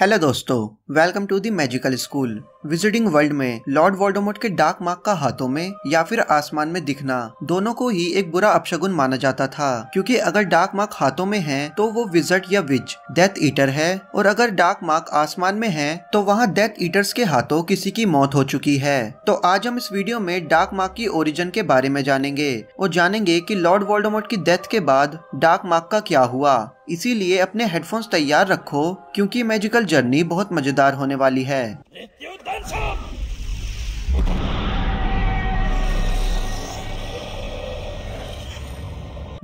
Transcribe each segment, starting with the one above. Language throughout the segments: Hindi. हेलो दोस्तों, welcome to the magical school. Wizarding world में लॉर्ड वोल्डेमॉर्ट के डार्क मार्क का हाथों में या फिर आसमान में दिखना दोनों को ही एक बुरा अपशगुन माना जाता था, क्योंकि अगर डार्क मार्क हाथों में है तो वो विजर्ड या विच डेथ ईटर है, और अगर डार्क मार्क आसमान में है तो वहाँ डेथ ईटर्स के हाथों किसी की मौत हो चुकी है। तो आज हम इस वीडियो में डार्क मार्क की ओरिजिन के बारे में जानेंगे और जानेंगे कि लॉर्ड वोल्डेमॉर्ट की डेथ के बाद डार्क मार्क का क्या हुआ। इसीलिए अपने हेडफोन्स तैयार रखो, क्योंकि मैजिकल जर्नी बहुत मजेदार होने वाली है।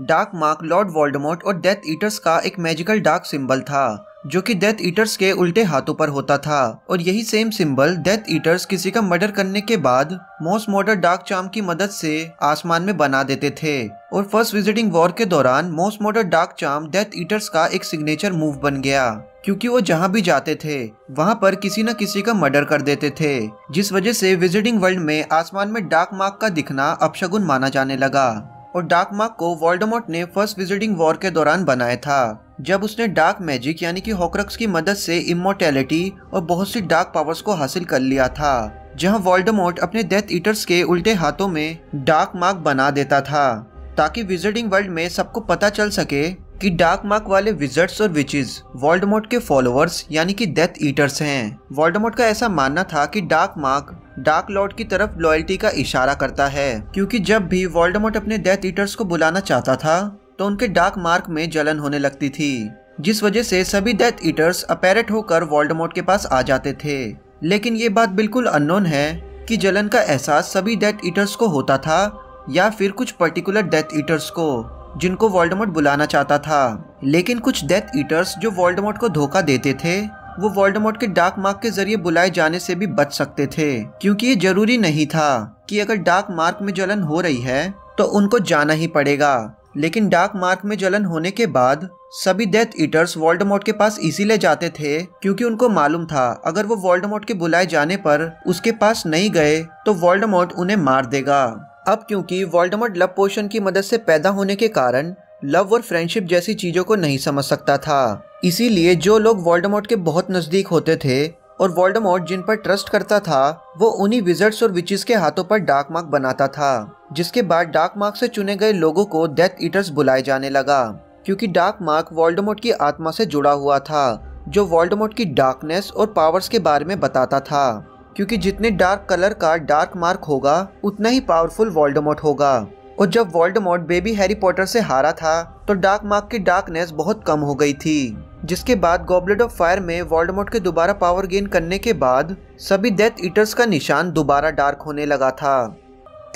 डार्क मार्क लॉर्ड वोल्डेमॉर्ट और डेथ ईटर्स का एक मैजिकल डार्क सिंबल था, जो कि डेथ ईटर्स के उल्टे हाथों पर होता था, और यही सेम सिंबल डेथ ईटर्स किसी का मर्डर करने के बाद मोस्ट मॉडर्न डार्क चार्म की मदद से आसमान में बना देते थे। और फर्स्ट विजिटिंग वॉर के दौरान most modern dark charm death eaters का एक सिग्नेचर मूव बन गया, क्योंकि वो जहाँ भी जाते थे वहाँ पर किसी न किसी का मर्डर कर देते थे, जिस वजह से विजिटिंग वर्ल्ड में आसमान में डार्क मार्क का दिखना अपशगुन माना जाने लगा। और डार्क मार्क को वोल्डेमॉर्ट ने फर्स्ट विजिटिंग वॉर के दौरान बनाया था, जब उसने डार्क मैजिक यानी कि हॉक्रक्स की मदद से इमोर्टैलिटी और बहुत सी डार्क पावर्स को हासिल कर लिया था, जहां वोल्डेमॉर्ट अपने डेथ ईटर्स के उल्टे हाथों में डार्क मार्क बना देता था, ताकि विजर्डिंग वर्ल्ड में सबको पता चल सके कि डार्क मार्क वाले विजर्ड्स और विचेस वोल्डेमॉर्ट के फॉलोअर्स यानी कि डेथ ईटर्स हैं। वोल्डेमॉर्ट का ऐसा मानना था कि डार्क मार्क डार्क लॉर्ड की तरफ लॉयल्टी का इशारा करता है, क्योंकि जब भी वोल्डेमॉर्ट अपने डेथ ईटर्स को बुलाना चाहता था तो उनके डार्क मार्क में जलन होने लगती थी, जिस वजह से सभी डेथ ईटर्स अपैरेट होकर वोल्डेमॉर्ट के पास आ जाते थे। लेकिन ये बात बिल्कुल अननोन है कि जलन का एहसास सभी डेथ ईटर्स को होता था या फिर कुछ पर्टिकुलर डेथ ईटर्स को, जिनको वोल्डेमॉर्ट बुलाना चाहता था। लेकिन कुछ डेथ ईटर्स जो वोल्डेमॉर्ट को धोखा देते थे, वो वोल्डेमॉर्ट के डार्क मार्क के जरिए बुलाए जाने से भी बच सकते थे, क्योंकि ये जरूरी नहीं था कि अगर डार्क मार्क में जलन हो रही है तो उनको जाना ही पड़ेगा। लेकिन डार्क मार्क में जलन होने के बाद सभी डेथ ईटर्स वोल्डेमॉर्ट के पास इसीलिए जाते थे क्योंकि उनको मालूम था अगर वो वोल्डेमॉर्ट के बुलाए जाने पर उसके पास नहीं गए तो वोल्डेमॉर्ट उन्हें मार देगा। अब क्योंकि वोल्डेमॉर्ट लव पोशन की मदद से पैदा होने के कारण लव और फ्रेंडशिप जैसी चीज़ों को नहीं समझ सकता था, इसीलिए जो लोग वोल्डेमॉर्ट के बहुत नज़दीक होते थे और वोल्डेमॉर्ट जिन पर ट्रस्ट करता था, वो उन्हीं विजर्ड्स और विचेस के हाथों पर डार्क मार्क बनाता था, जिसके बाद डार्क मार्क से चुने गए लोगों को डेथ ईटर्स बुलाए जाने लगा, क्योंकि डार्क मार्क वोल्डेमॉर्ट की आत्मा से जुड़ा हुआ था, जो वोल्डेमॉर्ट की डार्कनेस और पावर्स के बारे में बताता था, क्योंकि जितने डार्क कलर का डार्क मार्क होगा उतना ही पावरफुल वोल्डेमॉर्ट होगा। और जब वोल्डेमॉर्ट बेबी हैरी पॉटर से हारा था तो डार्क मार्क की डार्कनेस बहुत कम हो गई थी, जिसके बाद गॉबलेट ऑफ फायर में वोल्डेमॉर्ट के दोबारा पावर गेन करने के बाद सभी डेथ ईटर्स का निशान दोबारा डार्क होने लगा था।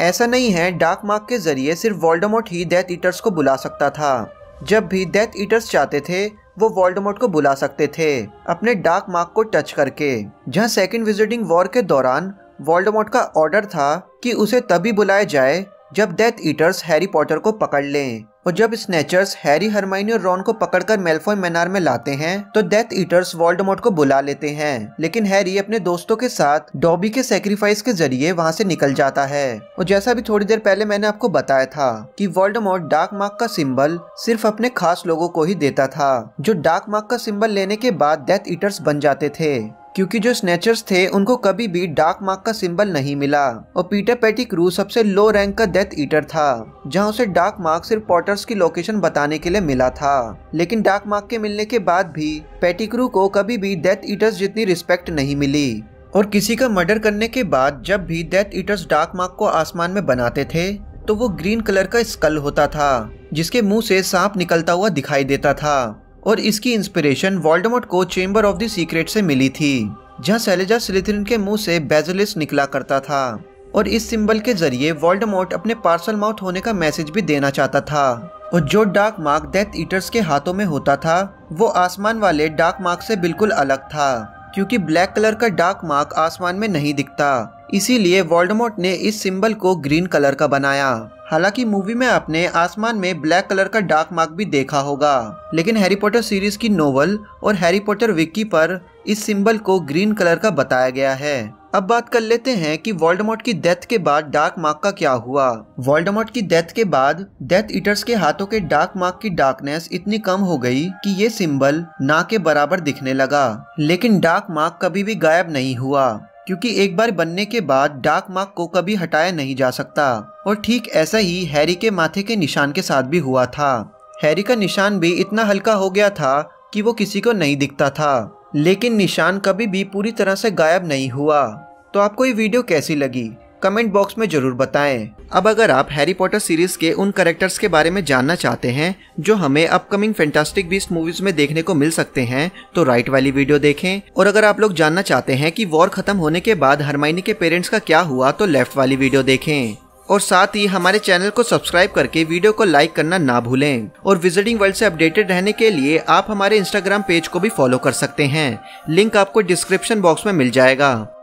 ऐसा नहीं है डार्क मार्क के जरिए सिर्फ वोल्डेमॉर्ट ही डेथ ईटर्स को बुला सकता था, जब भी डेथ ईटर्स चाहते थे वो वोल्डेमॉर्ट को बुला सकते थे अपने डार्क मार्क को टच करके। जहां सेकंड विजिटिंग वॉर के दौरान वोल्डेमॉर्ट का ऑर्डर था कि उसे तभी बुलाया जाए जब डेथ ईटर्स हैरी पॉटर को पकड़ लें, और जब स्नेचर्स हैरी, हरमाइनी और रॉन को पकड़कर मेलफॉय मैनर में लाते हैं तो डेथ ईटर्स वोल्डेमॉर्ट को बुला लेते हैं। लेकिन हैरी अपने दोस्तों के साथ डॉबी के सैक्रिफाइस के जरिए वहां से निकल जाता है। और जैसा भी थोड़ी देर पहले मैंने आपको बताया था कि वोल्डेमॉर्ट डार्क मार्क का सिंबल सिर्फ अपने खास लोगों को ही देता था, जो डार्क मार्क का सिंबल लेने के बाद डेथ ईटर्स बन जाते थे, क्योंकि जो स्नेचर्स थे उनको कभी भी डार्क मार्क का सिंबल नहीं मिला। और पीटर पेटिग्रू सबसे लो रैंक का डेथ ईटर था, जहां उसे डार्क मार्क सिर्फ पॉटर्स की लोकेशन बताने के लिए मिला था। लेकिन डार्क मार्क के मिलने के बाद भी पेटिग्रू को कभी भी डेथ ईटर्स जितनी रिस्पेक्ट नहीं मिली, और किसी का मर्डर करने के बाद जब भी डेथ ईटर्स डार्क मार्क को आसमान में बनाते थे तो वो ग्रीन कलर का स्कल होता था, जिसके मुँह से सांप निकलता हुआ दिखाई देता था। और इसकी इंस्पिरेशन वोल्डेमॉर्ट को चेंबर ऑफ द सीक्रेट से मिली थी, जहां सैलेजार स्लिथरिन के मुंह से बेसिलिस्क निकला करता था। और इस सिंबल के जरिए वोल्डेमॉर्ट अपने पार्सलमाउथ होने का मैसेज भी देना चाहता था। और जो डार्क मार्क डेथ ईटर्स के हाथों में होता था वो आसमान वाले डार्क मार्क से बिल्कुल अलग था, क्योंकि ब्लैक कलर का डार्क मार्क आसमान में नहीं दिखता, इसीलिए वोल्डेमॉर्ट ने इस सिंबल को ग्रीन कलर का बनाया। हालांकि मूवी में आपने आसमान में ब्लैक कलर का डार्क मार्क भी देखा होगा, लेकिन हैरी पॉटर सीरीज की नोवेल और हैरी पॉटर विकी पर इस सिंबल को ग्रीन कलर का बताया गया है। अब बात कर लेते हैं कि वोल्डेमॉर्ट की डेथ के बाद डार्क मार्क का क्या हुआ। वोल्डेमॉर्ट की डेथ के बाद डेथ ईटर्स के हाथों के डार्क मार्क की डार्कनेस इतनी कम हो गई कि ये सिंबल ना के बराबर दिखने लगा, लेकिन डार्क मार्क कभी भी गायब नहीं हुआ, क्योंकि एक बार बनने के बाद डार्क मार्क को कभी हटाया नहीं जा सकता। और ठीक ऐसा ही हैरी के माथे के निशान के साथ भी हुआ था। हैरी का निशान भी इतना हल्का हो गया था कि वो किसी को नहीं दिखता था, लेकिन निशान कभी भी पूरी तरह से गायब नहीं हुआ। तो आपको ये वीडियो कैसी लगी कमेंट बॉक्स में ज़रूर बताएं। अब अगर आप हैरी पॉटर सीरीज़ के उन कैरेक्टर्स के बारे में जानना चाहते हैं जो हमें अपकमिंग फैंटास्टिक बीस्ट मूवीज़ में देखने को मिल सकते हैं, तो राइट वाली वीडियो देखें। और अगर आप लोग जानना चाहते हैं कि वॉर ख़त्म होने के बाद हरमाइनी के पेरेंट्स का क्या हुआ, तो लेफ़्ट वाली वीडियो देखें। और साथ ही हमारे चैनल को सब्सक्राइब करके वीडियो को लाइक करना ना भूलें। और विजिटिंग वर्ल्ड से अपडेटेड रहने के लिए आप हमारे इंस्टाग्राम पेज को भी फॉलो कर सकते हैं, लिंक आपको डिस्क्रिप्शन बॉक्स में मिल जाएगा।